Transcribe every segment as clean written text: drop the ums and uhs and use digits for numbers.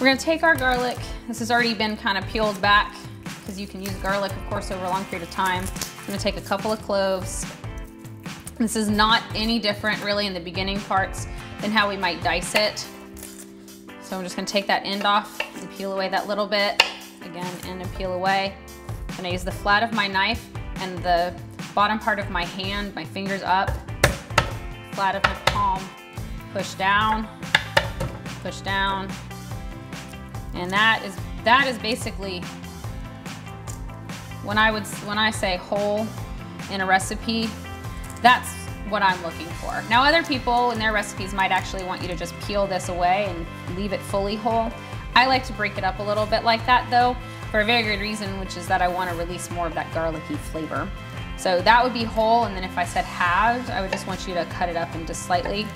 We're gonna take our garlic. This has already been kind of peeled back because you can use garlic, of course, over a long period of time. I'm gonna take a couple of cloves. This is not any different really in the beginning parts than how we might dice it. So I'm just gonna take that end off and peel away that little bit. Again, end and peel away. I'm gonna use the flat of my knife and the bottom part of my hand, my fingers up, flat of my palm, push down, and that is basically when I say whole in a recipe, that's what I'm looking for. Now, other people in their recipes might actually want you to just peel this away and leave it fully whole. I like to break it up a little bit like that though, for a very good reason, which is that I want to release more of that garlicky flavor. So that would be whole, and then if I said halved, I would just want you to cut it up into slightly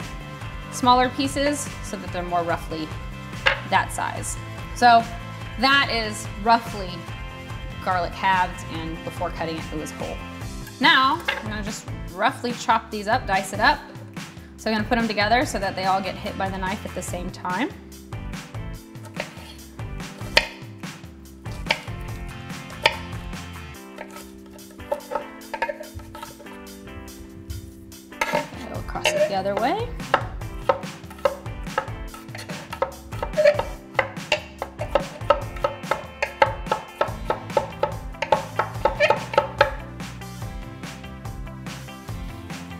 smaller pieces so that they're more roughly that size. So that is roughly garlic halved, and before cutting it, it was whole. Now, I'm gonna just roughly chop these up, dice it up. So I'm gonna put them together so that they all get hit by the knife at the same time. The other way.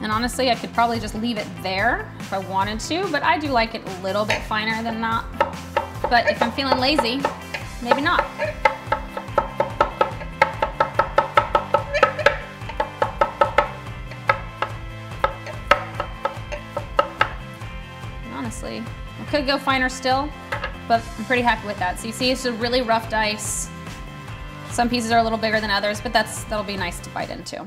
And honestly, I could probably just leave it there if I wanted to, but I do like it a little bit finer than that. But if I'm feeling lazy, maybe not. Honestly, I could go finer still, but I'm pretty happy with that. So you see, it's a really rough dice. Some pieces are a little bigger than others, but that'll be nice to bite into.